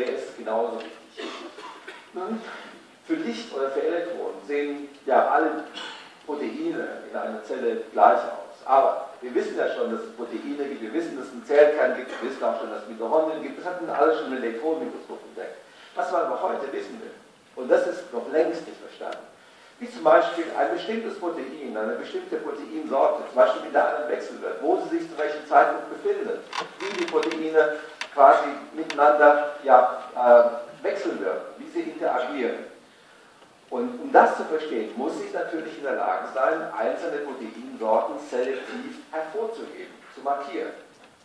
der ist genauso wichtig. Für Licht oder für Elektronen sehen ja alle Proteine in einer Zelle gleich aus. Aber wir wissen ja schon, dass es Proteine gibt, wir wissen, dass es einen Zellkern gibt, wir wissen auch schon, dass es Mitochondrien gibt. Das hatten alle schon im Elektronenmikroskop entdeckt. Was man aber heute wissen will, und das ist noch längst nicht verstanden, wie zum Beispiel ein bestimmtes Protein, eine bestimmte Proteinsorte, zum Beispiel mit der anderen wechseln wird, wo sie sich zu welchem Zeitpunkt befindet, wie die Proteine quasi miteinander wechseln wirken, wie sie interagieren. Und um das zu verstehen, muss ich natürlich in der Lage sein, einzelne Proteinsorten selektiv hervorzuheben, zu markieren.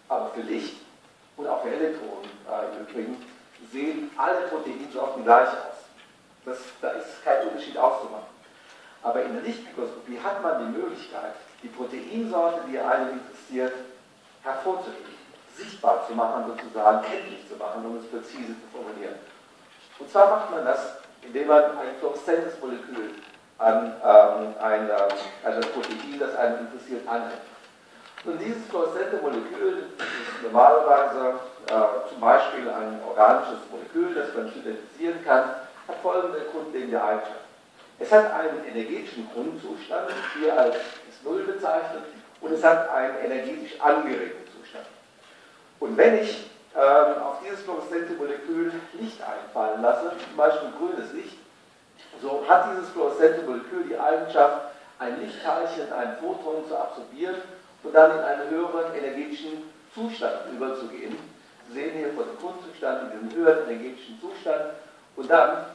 Aber für Licht und auch für Elektronen im Übrigen sehen alle Proteinsorten gleich aus. Da ist kein Unterschied auszumachen. Aber in der Lichtmikroskopie hat man die Möglichkeit, die Proteinsorte, die einen interessiert, hervorzuheben, sichtbar zu machen, sozusagen kenntlich zu machen, um es präzise zu formulieren. Und zwar macht man das, indem man ein fluoreszentes Molekül an das Protein, das einen interessiert, anhängt. Und dieses fluoreszente Molekül ist normalerweise zum Beispiel ein organisches Molekül, das man synthetisieren kann, hat folgende grundlegende Eigenschaft. Es hat einen energetischen Grundzustand, hier als S0 bezeichnet, und es hat einen energetisch angeregten Zustand. Und wenn ich auf dieses fluoreszente Molekül Licht einfallen lasse, zum Beispiel grünes Licht, so hat dieses fluoreszente Molekül die Eigenschaft, ein Lichtteilchen, ein Photon zu absorbieren und dann in einen höheren energetischen Zustand überzugehen. Sie sehen hier von dem Grundzustand in diesem höheren energetischen Zustand und dann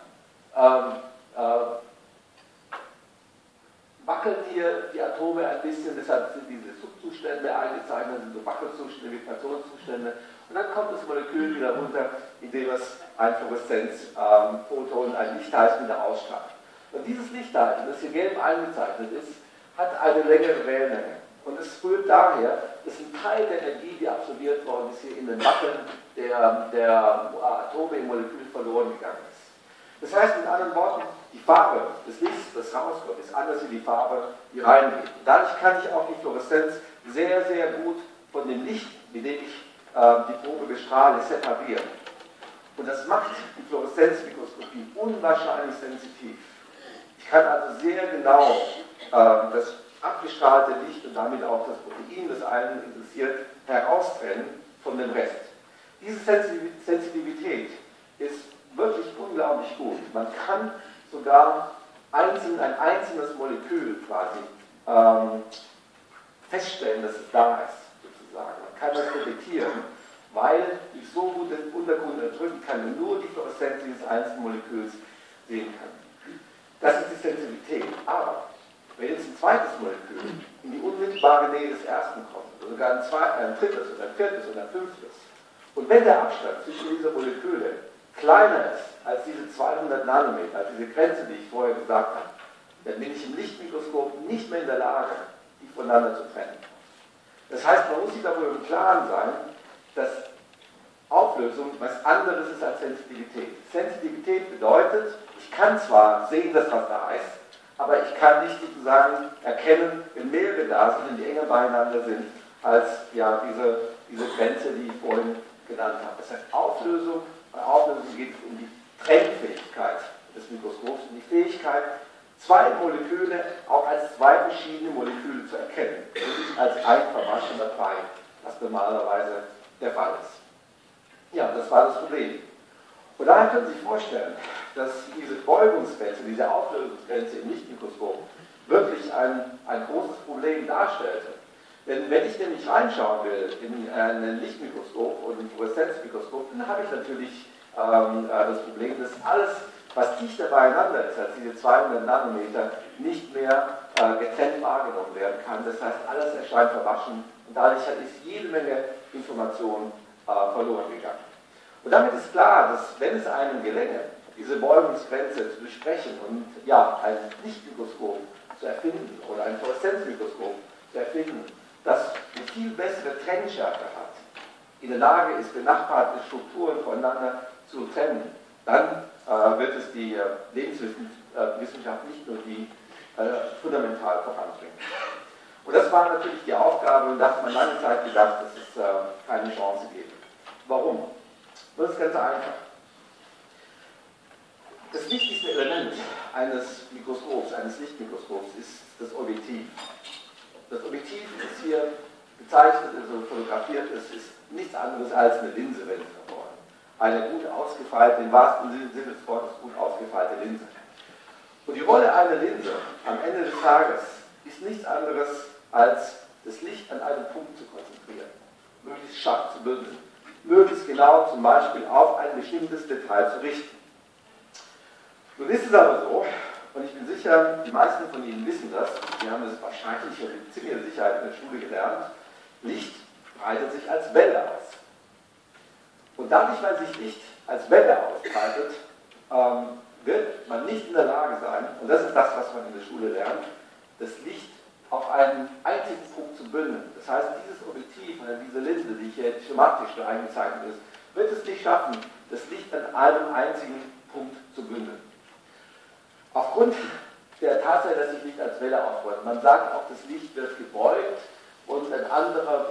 wackeln hier die Atome ein bisschen, deshalb sind diese Subzustände eingezeichnet, sind so Wackelzustände, Vibrationszustände. Und dann kommt das Molekül wieder runter, indem es ein Fluoreszenzphoton, ein Lichtteilchen wieder ausstrahlt. Und dieses Lichtteilchen, das hier gelb eingezeichnet ist, hat eine längere Wellenlänge. Und es rührt daher, dass ein Teil der Energie, die absorbiert worden ist, hier in den Wackeln der Atome im Molekül verloren gegangen ist. Das heißt, mit anderen Worten, die Farbe des Lichts, das rauskommt, ist anders wie die Farbe, die reingeht. Und dadurch kann ich auch die Fluoreszenz sehr, sehr gut von dem Licht, mit dem ich die Probe bestrahle, separieren. Und das macht die Fluoreszenzmikroskopie unwahrscheinlich sensitiv. Ich kann also sehr genau das abgestrahlte Licht und damit auch das Protein, das einen interessiert, heraustrennen von dem Rest. Diese Sensitivität ist wirklich unglaublich gut. Man kann sogar ein einzelnes Molekül quasi feststellen, dass es da ist. Man kann das detektieren, weil ich so gut den Untergrund unterdrücken kann und nur die Fluoreszenz dieses einzelnen Moleküls sehen kann. Das ist die Sensitivität. Aber wenn jetzt ein zweites Molekül in die unmittelbare Nähe des ersten kommt, oder sogar ein drittes oder ein viertes oder ein fünftes, und wenn der Abstand zwischen diesen Molekülen kleiner ist als diese 200 Nanometer, als diese Grenze, die ich vorher gesagt habe, dann bin ich im Lichtmikroskop nicht mehr in der Lage, die voneinander zu trennen. Das heißt, man muss sich darüber im Klaren sein, dass Auflösung was anderes ist als Sensitivität. Sensitivität bedeutet, ich kann zwar sehen, dass was da ist, aber ich kann nicht sozusagen erkennen, wenn mehrere da sind, die enger beieinander sind, als ja, diese Grenze, die ich vorhin genannt habe. Das heißt, Auflösung, bei Auflösung geht es um die Trennfähigkeit des Mikroskops, um die Fähigkeit, zwei Moleküle auch als zwei verschiedene Moleküle zu erkennen, nicht als ein verwaschener Brei, was normalerweise der Fall ist. Ja, das war das Problem. Und daher können Sie sich vorstellen, dass diese Beugungsgrenze, diese Auflösungsgrenze im Lichtmikroskop wirklich ein großes Problem darstellte. Denn wenn ich nämlich reinschauen will in ein Lichtmikroskop und ein Fluoreszenzmikroskop, dann habe ich natürlich das Problem, dass alles, was dichter beieinander ist, als diese 200 Nanometer, nicht mehr getrennt wahrgenommen werden kann. Das heißt, alles erscheint verwaschen und dadurch ist jede Menge Information verloren gegangen. Und damit ist klar, dass wenn es einem gelänge, diese Beugungsgrenze zu durchbrechen und ja, ein Lichtmikroskop zu erfinden oder ein Fluoreszenzmikroskop zu erfinden, das eine viel bessere Trennschärfe hat, in der Lage ist, benachbarte Strukturen voneinander zu trennen, dann wird es die Lebenswissenschaft nicht nur die fundamental voranbringen. Und das war natürlich die Aufgabe und da hat man lange Zeit gedacht, dass es keine Chance gäbe. Warum? Das ist ganz einfach. Das wichtigste Element eines Mikroskops, eines Lichtmikroskops, ist das Objektiv. Das Objektiv ist hier gezeichnet, also fotografiert, es ist nichts anderes als eine Linse, wenn Sie so wollen. Eine gut ausgefeilte, im wahrsten Sinne des Wortes, gut ausgefeilte Linse. Und die Rolle einer Linse am Ende des Tages ist nichts anderes als das Licht an einem Punkt zu konzentrieren, möglichst scharf zu bündeln, möglichst genau zum Beispiel auf ein bestimmtes Detail zu richten. Nun ist es aber so, und ich bin sicher, die meisten von Ihnen wissen das, Sie haben es wahrscheinlich mit ziemlicher Sicherheit in der Schule gelernt, Licht breitet sich als Welle aus. Und dadurch, weil sich Licht als Welle ausbreitet, wird man nicht in der Lage sein, und das ist das, was man in der Schule lernt, das Licht auf einen einzigen Punkt zu bündeln. Das heißt, dieses Objektiv oder diese Linse, die hier schematisch eingezeichnet ist, wird es nicht schaffen, das Licht an einem einzigen Punkt zu bündeln. Aufgrund der Tatsache, dass sich Licht als Welle ausbreitet, man sagt auch, das Licht wird gebeugt, und eine andere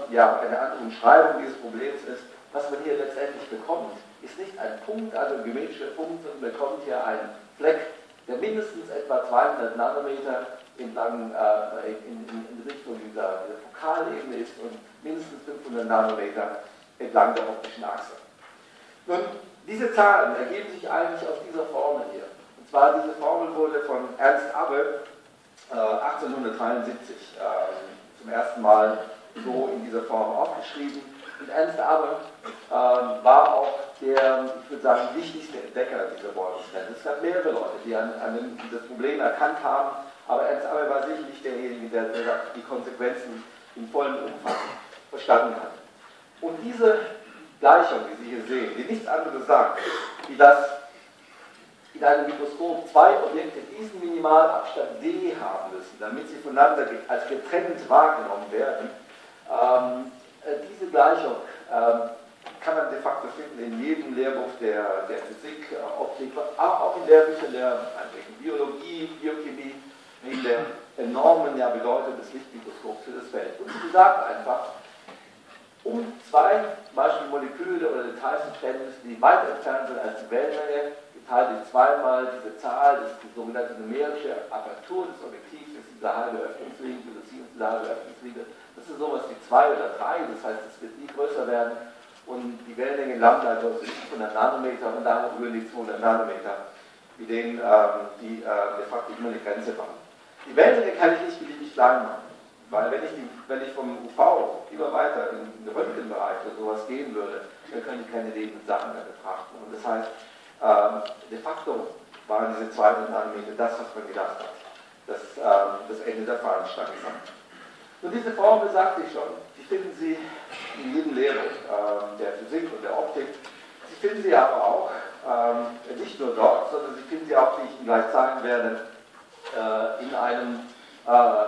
Umschreibung dieses Problems ist, was man hier letztendlich bekommt, ist nicht ein Punkt, also ein geometrischer Punkt, sondern bekommt hier einen Fleck, der mindestens etwa 200 Nanometer entlang in Richtung dieser Fokalebene ist und mindestens 500 Nanometer entlang der optischen Achse. Nun, diese Zahlen ergeben sich eigentlich aus dieser Formel hier. Und zwar diese Formel wurde von Ernst Abbe 1873 zum ersten Mal so in dieser Form aufgeschrieben. Und Ernst Abbe war auch der, ich würde sagen, wichtigste Entdecker dieser Bohrungswelle. Es gab mehrere Leute, die an das Problem erkannt haben, aber Ernst Abbe war sicherlich derjenige, der die Konsequenzen im vollen Umfang verstanden hat. Und diese Gleichung, die Sie hier sehen, die nichts anderes sagt, wie dass in einem Mikroskop zwei Objekte diesen Minimalabstand d haben müssen, damit sie voneinander als getrennt wahrgenommen werden. Diese Gleichung kann man de facto finden in jedem Lehrbuch der Physik, Optik, auch in Lehrbüchern der Biologie, Biochemie, wegen der enormen Bedeutung des Lichtmikroskops für das Feld. Und sie sagt einfach, um zwei zum Beispiel Moleküle oder Details zu trennen müssen, die weit entfernt sind als die Wellenlänge, geteilt durch zweimal diese Zahl, das ist die sogenannte numerische Apertur des Objektivs, das ist diese halbe Öffnungslinie, diese halbe Öffnungslinie. Das ist sowas wie 2 oder 3, das heißt, es wird nie größer werden und die Wellenlänge lambda ist 500 Nanometer und daher rühren die 200 Nanometer, mit denen die de facto immer eine Grenze machen. Die Wellenlänge kann ich nicht beliebig klein machen. Weil wenn ich vom UV immer weiter in den Röntgenbereich oder sowas gehen würde, dann könnte ich keine lebenden Sachen mehr betrachten. Und das heißt, de facto waren diese 200 Nanometer das, was man gedacht hat. Das Ende der Fahnenstange. Und diese Formel sagte ich schon, die finden Sie in jedem Lehrbuch der Physik und der Optik. Sie finden sie aber auch, nicht nur dort, sondern Sie finden sie auch, wie ich Ihnen gleich zeigen werde,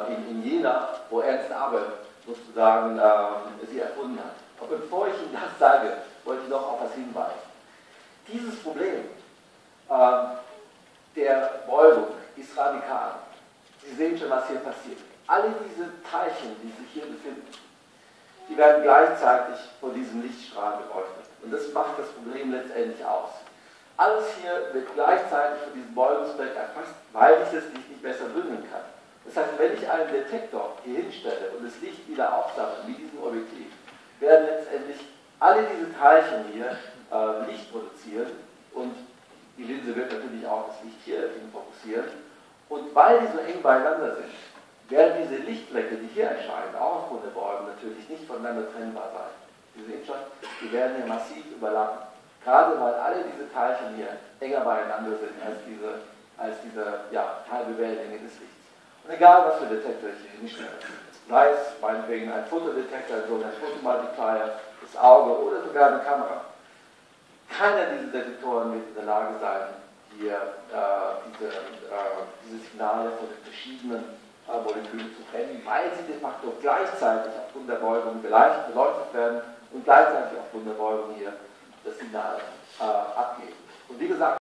in Jena, wo Ernst Abbe sozusagen sie erfunden hat. Aber bevor ich Ihnen das sage, wollte ich noch auf etwas hinweisen. Dieses Problem der Beugung ist radikal. Sie sehen schon, was hier passiert. Alle diese Teilchen, die sich hier befinden, die werden gleichzeitig von diesem Lichtstrahl beleuchtet. Und das macht das Problem letztendlich aus. Alles hier wird gleichzeitig von diesem Beugungsfleck erfasst, weil ich das Licht nicht besser bündeln kann. Das heißt, wenn ich einen Detektor hier hinstelle und das Licht wieder aufsammle, wie diesem Objektiv, werden letztendlich alle diese Teilchen hier Licht produzieren und die Linse wird natürlich auch das Licht hier fokussieren. Und weil die so eng beieinander sind, werden diese Lichtflecke, die hier erscheinen, auch aufgrund der Bäume natürlich nicht voneinander trennbar sein. Sie sehen schon, die werden hier massiv überlappen. Gerade weil alle diese Teilchen hier enger beieinander sind als diese halbe Wellenlänge des Lichts. Und egal, was für Detektor ich hinstelle, sei es meinetwegen ein Fotodetektor, so ein Fotomultiplier, das Auge oder sogar eine Kamera, keiner dieser Detektoren wird in der Lage sein, hier diese Signale von den verschiedenen Molekülen zu trennen, weil sie de facto gleichzeitig aufgrund der Beugung beleuchtet werden und gleichzeitig aufgrund der Beugung hier das Signal abgeben. Und wie gesagt,